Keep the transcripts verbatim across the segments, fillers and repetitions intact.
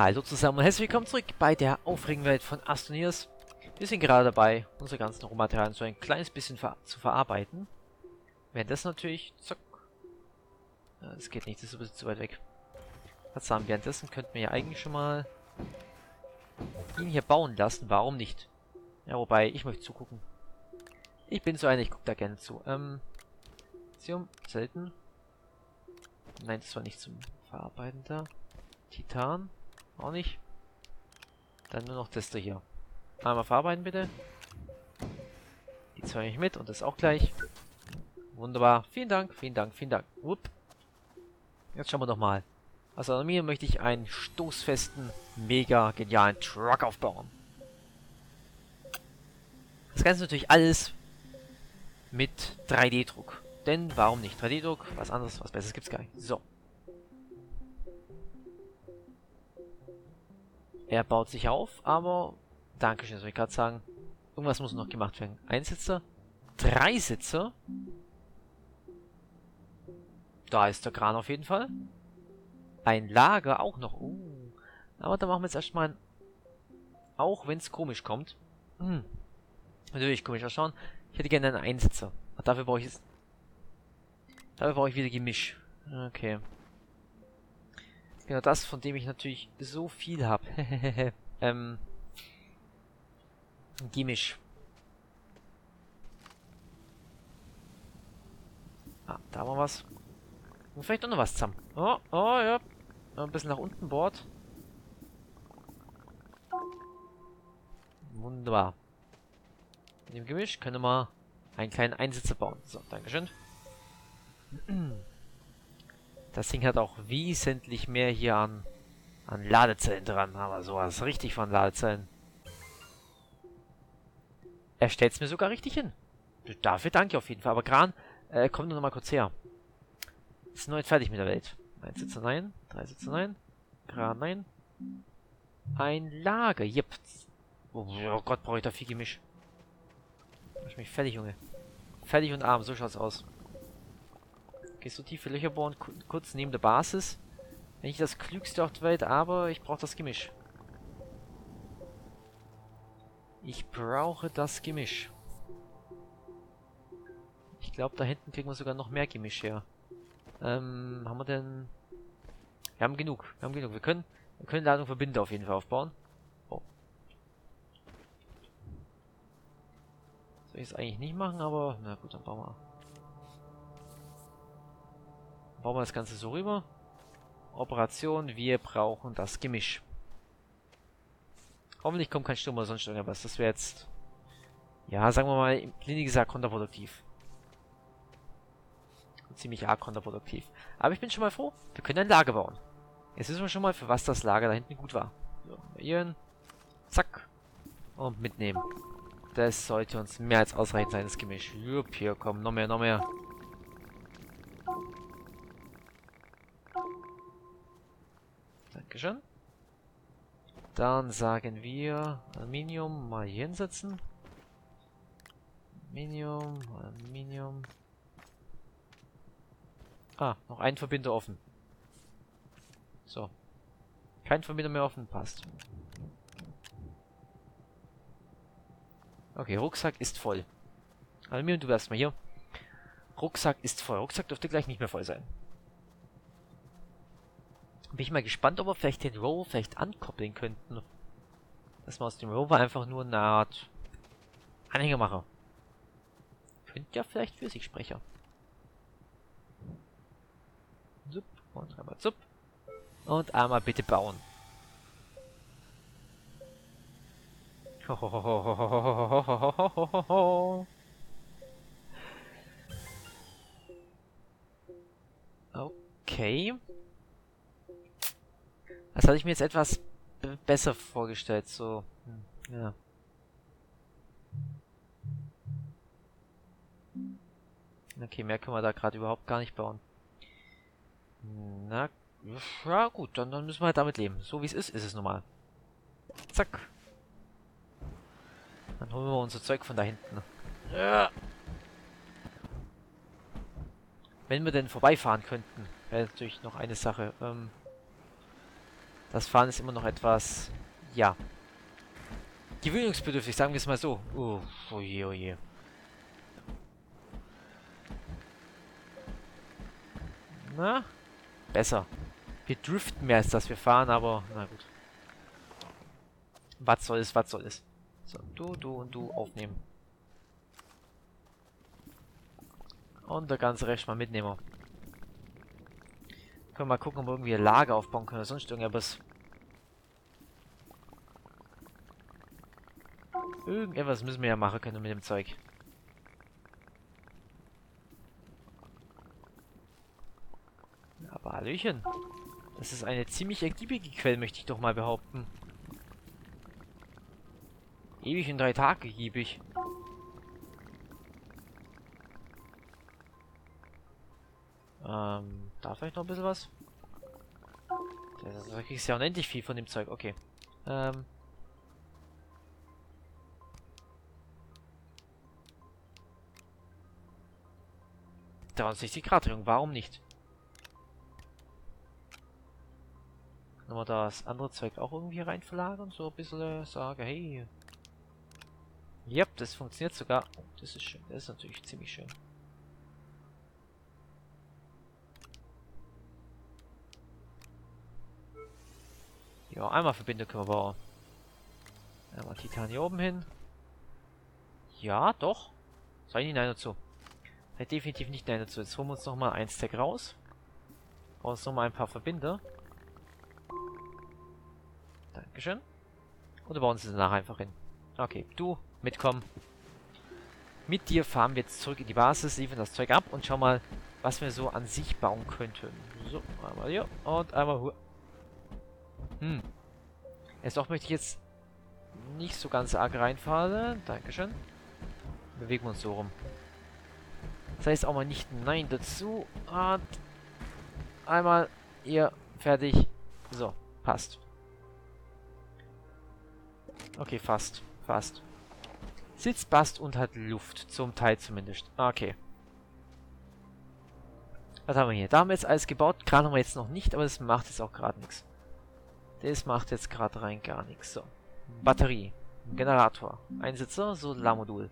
Hallo zusammen und herzlich willkommen zurück bei der aufregenden Welt von Astonius. Wir sind gerade dabei, unsere ganzen Rohmaterialien so ein kleines bisschen ver zu verarbeiten. Während das natürlich... Zack. Ja, das geht nicht, das ist ein bisschen zu weit weg. Was haben wir? Währenddessen könnten wir ja eigentlich schon mal ihn hier bauen lassen. Warum nicht? Ja, wobei, ich möchte zugucken. Ich bin so einer, ich gucke da gerne zu. Ähm, Lithium, selten. Nein, das war nicht zum Verarbeiten da. Titan, auch nicht. Dann nur noch das hier. Einmal verarbeiten bitte. Die zwei nicht mit und das auch gleich. Wunderbar. Vielen Dank, vielen Dank, vielen Dank. Upp. Jetzt schauen wir nochmal. Also an mir möchte ich einen stoßfesten, mega genialen Truck aufbauen. Das Ganze natürlich alles mit drei D Druck. Denn warum nicht? drei D Druck, was anderes, was besseres gibt's gar nicht. So. Er baut sich auf, aber... Dankeschön, das will ich gerade sagen. Irgendwas muss noch gemacht werden. Ein Sitzer. Drei Sitzer. Da ist der Kran auf jeden Fall. Ein Lager auch noch. Uh. Aber da machen wir jetzt erstmal ein... Auch wenn es komisch kommt. Hm. Natürlich komisch ausschauen. Ich hätte gerne einen Einsitzer. Ach, dafür brauche ich jetzt... Dafür brauche ich wieder Gemisch. Okay. Genau das, von dem ich natürlich so viel habe. ähm. Gemisch. Ah, da war was. Und vielleicht auch noch was zusammen. Oh, oh, ja. Ein bisschen nach unten bohrt. Wunderbar. Mit dem Gemisch können wir mal einen kleinen Einsitzer bauen. So, Dankeschön. Das Ding hat auch wesentlich mehr hier an, an Ladezellen dran, aber sowas richtig von Ladezellen. Er stellt es mir sogar richtig hin. Dafür danke ich auf jeden Fall. Aber Kran, äh, komm nur noch mal kurz her. Ist nur jetzt fertig mit der Welt. Ein Sitzer nein, drei Sitzer nein, Kran nein. Ein Lager, jep. Oh, oh Gott, brauche ich da viel Gemisch. Mach mich fertig, Junge. Fertig und arm, so schaut's aus. Gehst du tiefe Löcher bohren, kurz neben der Basis. Wenn ich das klügste auf der Welt, aber ich brauche das Gemisch. Ich brauche das Gemisch. Ich glaube, da hinten kriegen wir sogar noch mehr Gemisch her. Ähm, haben wir denn... Wir haben genug, wir haben genug. Wir können, wir können Ladung für Binde auf jeden Fall aufbauen. Oh. Soll ich es eigentlich nicht machen, aber... Na gut, dann bauen wir... Bauen wir das Ganze so rüber. Operation, wir brauchen das Gemisch. Hoffentlich kommt kein Sturm oder sonst irgendwas. Das wäre jetzt, ja, sagen wir mal, im Linie gesagt, kontraproduktiv. Ziemlich arg kontraproduktiv. Aber ich bin schon mal froh, wir können ein Lager bauen. Jetzt wissen wir schon mal, für was das Lager da hinten gut war. So, ihren, zack. Und mitnehmen. Das sollte uns mehr als ausreichend sein, das Gemisch. Jupp, hier, komm, noch mehr, noch mehr. Dankeschön. Dann sagen wir Aluminium mal hier hinsetzen. Aluminium, Aluminium. Ah, noch ein Verbinder offen. So. Kein Verbinder mehr offen, passt. Okay, Rucksack ist voll. Aluminium, du wärst mal hier. Rucksack ist voll. Rucksack dürfte gleich nicht mehr voll sein. Bin ich mal gespannt, ob wir vielleicht den Rover vielleicht ankoppeln könnten. Dass wir aus dem Rover einfach nur eine Art Anhänger machen. Könnte ja vielleicht für sich sprechen. Zup und einmal zup. Und einmal bitte bauen. Okay. Das hatte ich mir jetzt etwas besser vorgestellt, so, ja. Okay, mehr können wir da gerade überhaupt gar nicht bauen. Na, ja gut, dann, dann müssen wir halt damit leben. So wie es ist, ist es normal. Zack. Dann holen wir unser Zeug von da hinten. Ja. Wenn wir denn vorbeifahren könnten, wäre natürlich noch eine Sache, ähm... Das Fahren ist immer noch etwas, ja, gewöhnungsbedürftig, sagen wir es mal so. Oh, oh je, oh je. Na, besser. Wir driften mehr als dass wir fahren, aber na gut. Was soll es, was soll es. So, du, du und du aufnehmen. Und der ganze Rest mal mitnehmen. Können wir mal gucken, ob wir irgendwie ein Lager aufbauen können oder sonst irgendwas. Irgendetwas müssen wir ja machen können mit dem Zeug. Aber Hallöchen. Das ist eine ziemlich ergiebige Quelle, möchte ich doch mal behaupten. Ewig in drei Tagen giebig. Ähm, da vielleicht noch ein bisschen was? Da kriegst du ja unendlich viel von dem Zeug, okay. Ähm. dreiundsechzig Grad Drehung, warum nicht? Nochmal das andere Zeug auch irgendwie rein verlagern, so ein bisschen sage, hey. Yep, das funktioniert sogar. Oh, das ist schön, das ist natürlich ziemlich schön. Ja, einmal Verbindung können wir bauen. Einmal Titan hier oben hin. Ja, doch. Sei nicht nein dazu. Sei definitiv nicht nein dazu. Jetzt holen wir uns nochmal ein Stack raus. Brauchen uns nochmal ein paar Verbinder. Dankeschön. Und wir bauen uns danach einfach hin. Okay, du, mitkommen. Mit dir fahren wir jetzt zurück in die Basis, liefern das Zeug ab und schauen mal, was wir so an sich bauen könnten. So, einmal hier und einmal... Hm. Erst auch möchte ich jetzt nicht so ganz arg reinfahren. Dankeschön. Bewegen wir uns so rum. Das heißt auch mal nicht nein dazu. Und einmal hier, fertig. So, passt. Okay, fast. Fast. Sitz passt und hat Luft. Zum Teil zumindest. Okay. Was haben wir hier? Da haben wir jetzt alles gebaut. Kran haben wir jetzt noch nicht, aber das macht jetzt auch gerade nichts. Das macht jetzt gerade rein gar nichts. So. Batterie. Generator. Einsitzer, Solarmodul.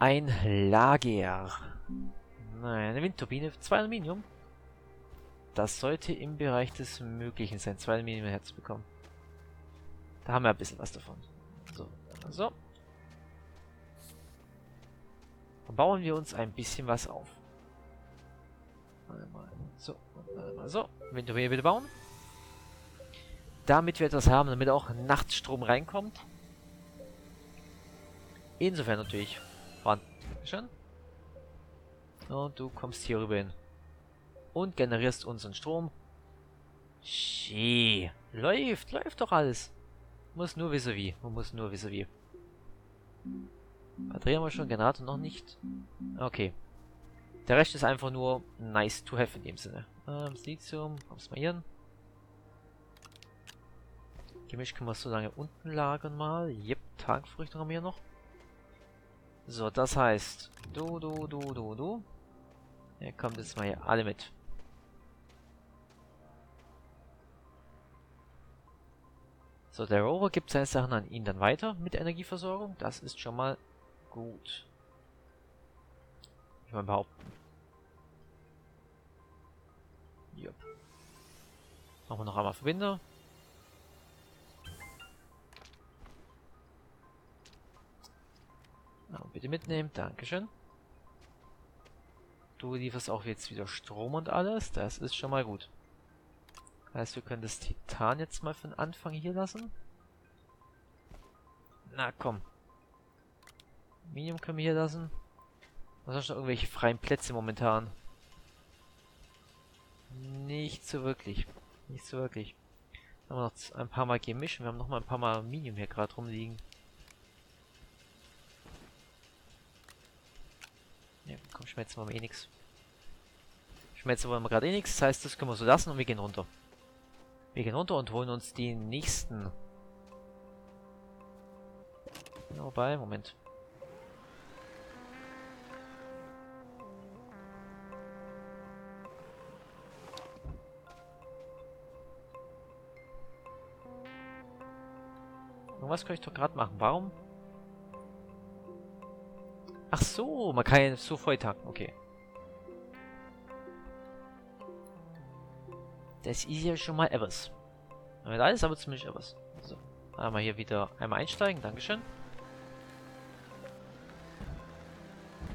Ein Lager. Nein, eine Windturbine. Zwei Aluminium. Das sollte im Bereich des Möglichen sein. Zwei Aluminium herzubekommen. Da haben wir ein bisschen was davon. So. So. Dann bauen wir uns ein bisschen was auf. Einmal so. Einmal so. Windturbine bitte bauen. Damit wir etwas haben, damit auch Nachtstrom reinkommt. Insofern natürlich. Schön. Und du kommst hier rüber hin. Und generierst unseren Strom. Schee. Läuft, läuft doch alles. Muss nur wissen wie. Man muss nur wissen wie. Batterie haben wir schon, Generator noch nicht. Okay. Der Rest ist einfach nur nice to have in dem Sinne. Ähm, Silizium, kommst mal hier hin. Gemisch können wir so lange unten lagern mal. Jep, Tagfrüchte haben wir hier noch. So, das heißt, du, du, du, du, du. Ja, kommt jetzt mal hier alle mit. So, der Rover gibt seine Sachen an ihn dann weiter mit Energieversorgung. Das ist schon mal gut. Ich will behaupten. Jupp. Machen wir noch einmal Verbinder. Na, bitte mitnehmen, dankeschön. Du lieferst auch jetzt wieder Strom und alles, das ist schon mal gut. Das heißt, wir können das Titan jetzt mal für den Anfang hier lassen. Na komm. Aluminium können wir hier lassen. Was hast du noch irgendwelche freien Plätze momentan? Nicht so wirklich. Nicht so wirklich. Dann haben wir noch ein paar Mal Gemisch. Wir haben noch mal ein paar Mal Aluminium hier gerade rumliegen. Ja, komm, schmelzen wir eh nichts. Schmelzen wollen wir gerade eh nichts, das heißt, das können wir so lassen und wir gehen runter. Wir gehen runter und holen uns die nächsten. Wobei, Moment. Irgendwas kann ich doch gerade machen. Warum? Ach so, man kann ja so voll tanken. Okay. Das ist ja schon mal etwas. Nicht alles, aber zumindest etwas. So, einmal hier wieder einmal einsteigen. Dankeschön.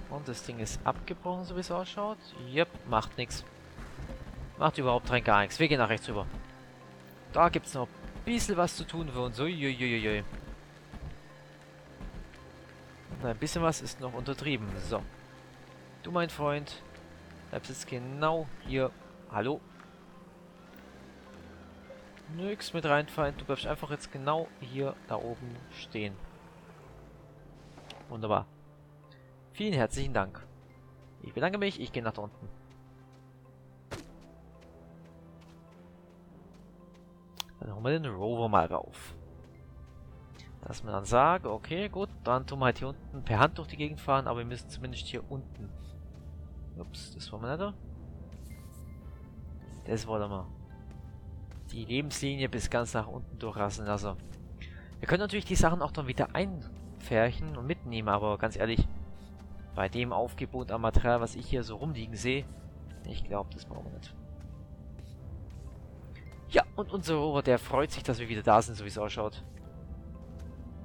Und das Ding ist abgebrochen, so wie es ausschaut. Yep, macht nichts. Macht überhaupt rein gar nichts. Wir gehen nach rechts rüber. Da gibt es noch ein bisschen was zu tun für uns. Uiuiuiui. Und ein bisschen was ist noch untertrieben. So. Du, mein Freund, bleibst jetzt genau hier. Hallo? Nix mit reinfallen. Du bleibst einfach jetzt genau hier da oben stehen. Wunderbar. Vielen herzlichen Dank. Ich bedanke mich, ich gehe nach unten. Dann holen wir den Rover mal rauf. Dass man dann sagt, okay, gut, dann tun wir halt hier unten per Hand durch die Gegend fahren, aber wir müssen zumindest hier unten. Ups, das wollen wir nicht. Das wollen wir. Die Lebenslinie bis ganz nach unten durchrassen lassen. Wir können natürlich die Sachen auch dann wieder einfärchen und mitnehmen, aber ganz ehrlich, bei dem Aufgebot an Material, was ich hier so rumliegen sehe, ich glaube, das brauchen wir nicht. Ja, und unser Rover, der freut sich, dass wir wieder da sind, so wie es ausschaut.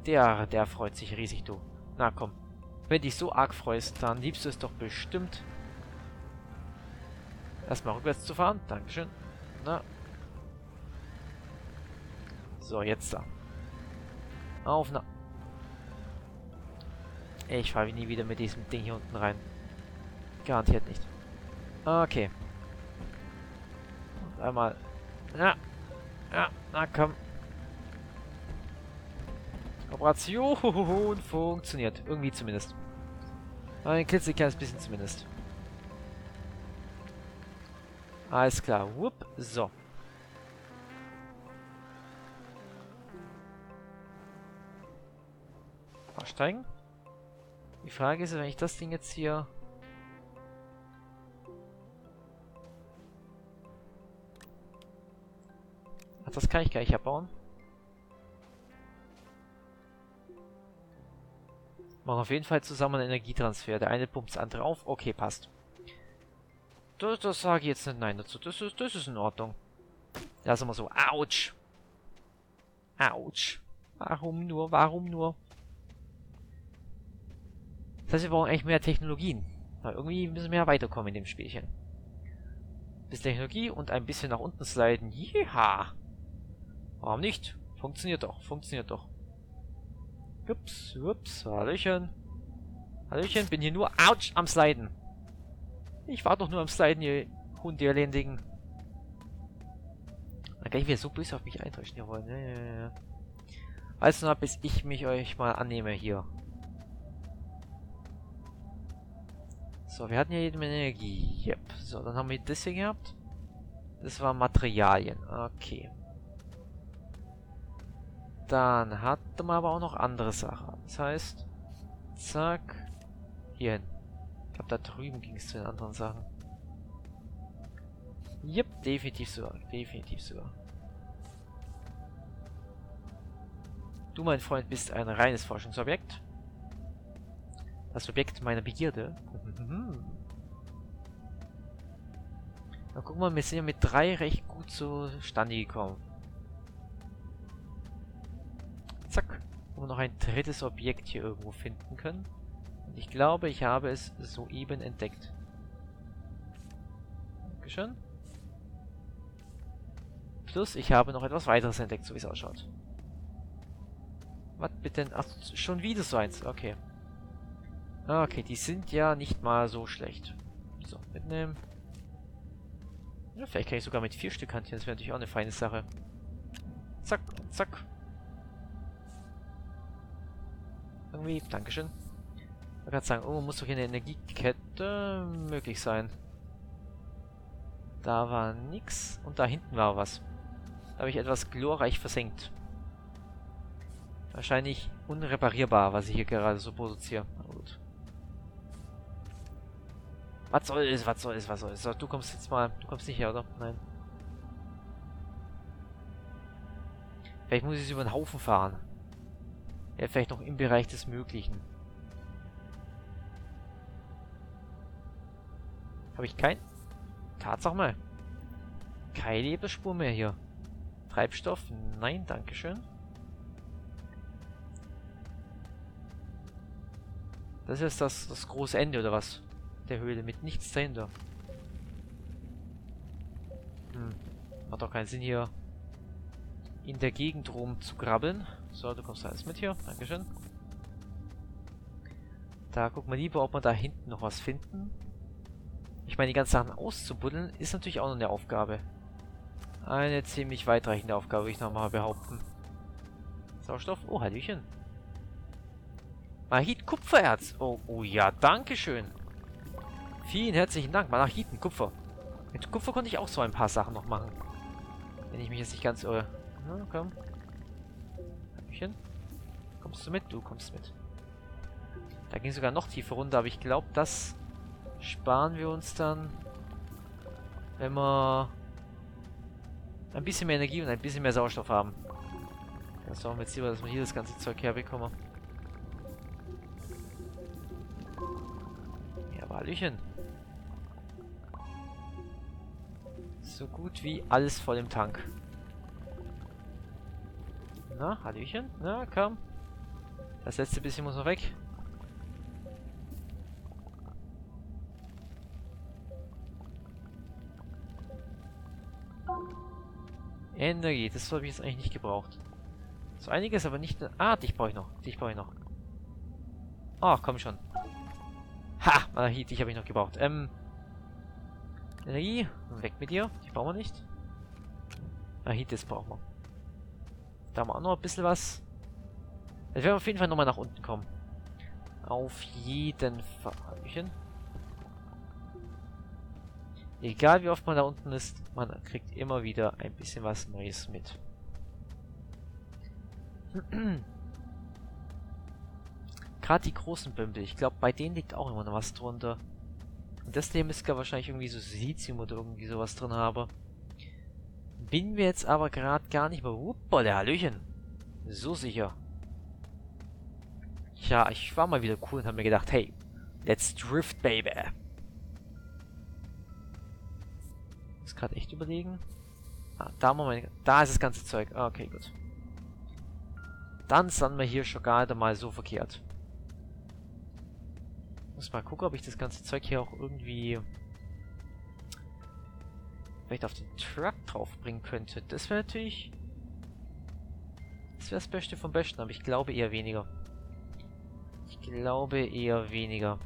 Der, der freut sich riesig, du. Na komm, wenn dich so arg freust, dann liebst du es doch bestimmt. Erstmal rückwärts zu fahren, dankeschön. Na. So, jetzt da. Auf, na. Ich fahre nie wieder mit diesem Ding hier unten rein. Garantiert nicht. Okay. Und einmal. Ja. Ja, na komm. Operation funktioniert. Irgendwie zumindest. Ein klitzekleines bisschen zumindest. Alles klar. Whoop. So. Aussteigen. Die Frage ist, wenn ich das Ding jetzt hier... Ach, das kann ich gar nicht abbauen. Machen auf jeden Fall zusammen einen Energietransfer. Der eine pumpt das andere auf. Okay, passt. Das, das sage ich jetzt nicht nein dazu. Das ist, das ist in Ordnung. Lass mal so. Autsch. Autsch. Warum nur? Warum nur? Das heißt, wir brauchen eigentlich mehr Technologien. Weil irgendwie müssen wir ja weiterkommen in dem Spielchen. Bis Technologie und ein bisschen nach unten sliden. Jeha! Warum nicht? Funktioniert doch, funktioniert doch. Ups, ups, Hallöchen. Hallöchen, bin hier nur ouch, am Sliden. Ich war doch nur am Sliden, ihr Hund, ihr Elendigen. Dann kann ich wieder so böse auf mich eintäuschen wollen. Ja, ja, ja. Also noch, bis ich mich euch mal annehme hier. So, wir hatten ja jede Menge Energie. Yep. So, dann haben wir das hier gehabt. Das waren Materialien. Okay. Dann hatten wir aber auch noch andere Sachen. Das heißt, zack, hier hin. Ich glaube, da drüben ging es zu den anderen Sachen. Yep, definitiv sogar. Definitiv sogar. Du, mein Freund, bist ein reines Forschungsobjekt. Das Objekt meiner Begierde. Na guck mal, wir sind ja mit drei recht gut zustande gekommen. Zack. Wo wir noch ein drittes Objekt hier irgendwo finden können. Und ich glaube, ich habe es soeben entdeckt. Dankeschön. Plus, ich habe noch etwas weiteres entdeckt, so wie es ausschaut. Was bitte? Ach, schon wieder so eins. Okay. Okay, die sind ja nicht mal so schlecht. So, mitnehmen. Ja, vielleicht kann ich sogar mit vier Stück hantieren. Das wäre natürlich auch eine feine Sache. Zack, zack. Irgendwie, dankeschön. Man kann sagen, oh, muss doch hier eine Energiekette möglich sein. Da war nix und da hinten war was. Da habe ich etwas glorreich versenkt. Wahrscheinlich unreparierbar, was ich hier gerade so produziere. Na gut. Was soll es, was soll es, was soll es? Du kommst jetzt mal. Du kommst nicht her, oder? Nein. Vielleicht muss ich es über den Haufen fahren. wäre vielleicht noch im Bereich des Möglichen. Habe ich keinen? Tatsache mal. Keine Lebensspur mehr hier. Treibstoff? Nein, dankeschön. Das ist das, das große Ende, oder was? Der Höhle mit nichts dahinter. Hm. Macht doch keinen Sinn, hier in der Gegend rum zu grabbeln. So, du kommst alles mit hier. Dankeschön. Da gucken wir lieber, ob wir da hinten noch was finden. Ich meine, die ganzen Sachen auszubuddeln ist natürlich auch noch eine Aufgabe. Eine ziemlich weitreichende Aufgabe, würde ich nochmal behaupten. Sauerstoff? Oh, Hallöchen. Malachit, Kupfererz. Oh, oh ja, dankeschön. Vielen herzlichen Dank. Malachiten, Kupfer. Mit Kupfer konnte ich auch so ein paar Sachen noch machen. Wenn ich mich jetzt nicht ganz irre. Na, komm. Hallöchen. Kommst du mit? Du kommst mit. Da ging sogar noch tiefer runter, aber ich glaube, das sparen wir uns dann, wenn wir ein bisschen mehr Energie und ein bisschen mehr Sauerstoff haben. Das machen wir jetzt lieber, dass wir hier das ganze Zeug herbekommen. Ja, Hallöchen. So gut wie alles voll im Tank. Na, Hallöchen. Na, komm. Das letzte bisschen muss noch weg. Energie, das habe ich jetzt eigentlich nicht gebraucht. So einiges, aber nicht... Ah, dich brauche ich noch. Dich brauche ich noch. Ach, komm schon. Ha, Malachit, dich habe ich noch gebraucht. Ähm, Energie, weg mit dir. Die brauchen wir nicht. Malachit, das brauchen wir. Da haben wir auch noch ein bisschen was. Jetzt werden wir auf jeden Fall nochmal nach unten kommen. Auf jeden Fall. Egal wie oft man da unten ist, man kriegt immer wieder ein bisschen was Neues mit. Gerade die großen Bümpel, ich glaube bei denen liegt auch immer noch was drunter. Und das Leben ist gar wahrscheinlich irgendwie so Silizium oder irgendwie sowas drin habe. Bin mir jetzt aber gerade gar nicht mehr... Uppa, der Hallöchen! So sicher. Tja, ich war mal wieder cool und habe mir gedacht, hey, let's drift, baby! Gerade echt überlegen. Ah, da, Moment, da ist das ganze Zeug. Ah, okay, gut. Dann sind wir hier schon gerade mal so verkehrt. Muss mal gucken, ob ich das ganze Zeug hier auch irgendwie vielleicht auf den Truck drauf bringen könnte. Das wäre natürlich... Das wäre das Beste vom Besten, aber ich glaube eher weniger. Ich glaube eher weniger.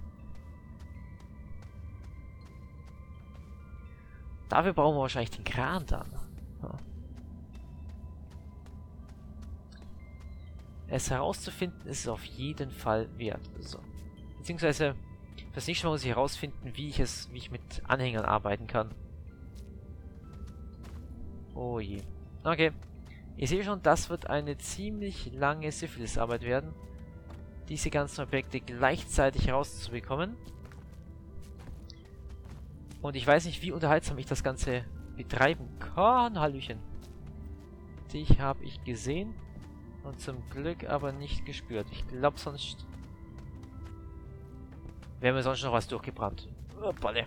Dafür brauchen wir wahrscheinlich den Kran dann. Ja. Es herauszufinden ist es auf jeden Fall wert. So. Beziehungsweise, das nächste Mal muss ich herausfinden, wie ich es, wie ich mit Anhängern arbeiten kann. Oh je. Okay. Ich sehe schon, das wird eine ziemlich lange Syphilis-Arbeit werden, diese ganzen Objekte gleichzeitig herauszubekommen. Und ich weiß nicht, wie unterhaltsam ich das Ganze betreiben kann. Hallöchen. Dich habe ich gesehen. Und zum Glück aber nicht gespürt. Ich glaube, sonst... wäre mir sonst noch was durchgebrannt. Balle.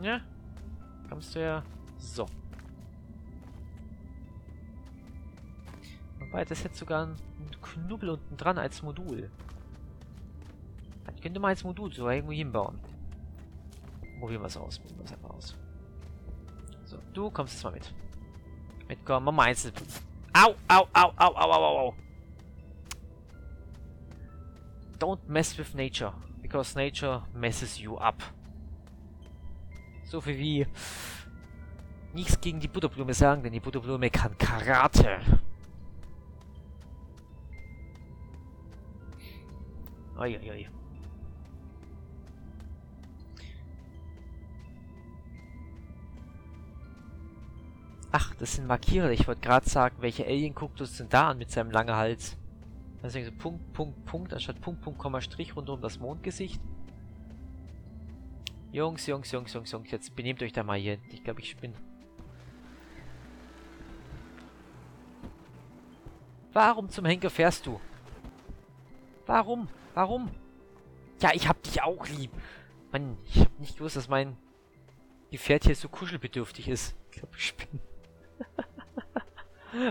Ja. Kommst du ja... So. Wobei, das hätte sogar einen Knubbel unten dran als Modul. Ich könnte mal als Modul so irgendwo hinbauen. Probieren wir es aus. Probieren wir es einfach aus. So, du kommst jetzt mal mit. Mitkommen, mach mal einzeln. Au, au, au, au, au, au, au. Don't mess with nature. Because nature messes you up. So viel wie... nichts gegen die Butterblume sagen, denn die Butterblume kann Karate. Oi, oi, oi. Ach, das sind Markierer. Ich wollte gerade sagen, welche Alien-Kuktus sind da an mit seinem langen Hals. Deswegen so Punkt, Punkt, Punkt, anstatt Punkt, Punkt, Komma, Strich rund um das Mondgesicht. Jungs, Jungs, Jungs, Jungs, Jungs, jetzt benehmt euch da mal hier. Ich glaube, ich spinne. Warum zum Henker fährst du? Warum? Warum? Ja, ich hab dich auch lieb. Mann, ich hab nicht gewusst, dass mein Gefährt hier so kuschelbedürftig ist. Ich glaube, ich spinne.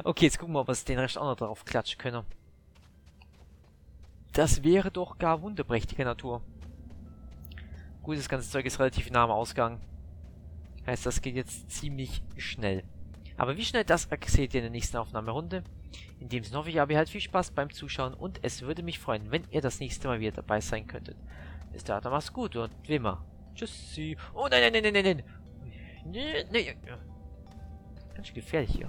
Okay, jetzt gucken wir, ob wir den Rest auch noch drauf klatschen können. Das wäre doch gar wunderprächtige Natur. Gut, das ganze Zeug ist relativ nah am Ausgang. Heißt, das geht jetzt ziemlich schnell. Aber wie schnell, das seht ihr in der nächsten Aufnahmerunde. In dem Sinne hoffe ich, ihr habt viel Spaß beim Zuschauen und es würde mich freuen, wenn ihr das nächste Mal wieder dabei sein könntet. Bis dahin, macht's gut und wie immer. Tschüssi. Oh nein, nein, nein, nein, nein. Nee, nee. Ganz schön gefährlich hier.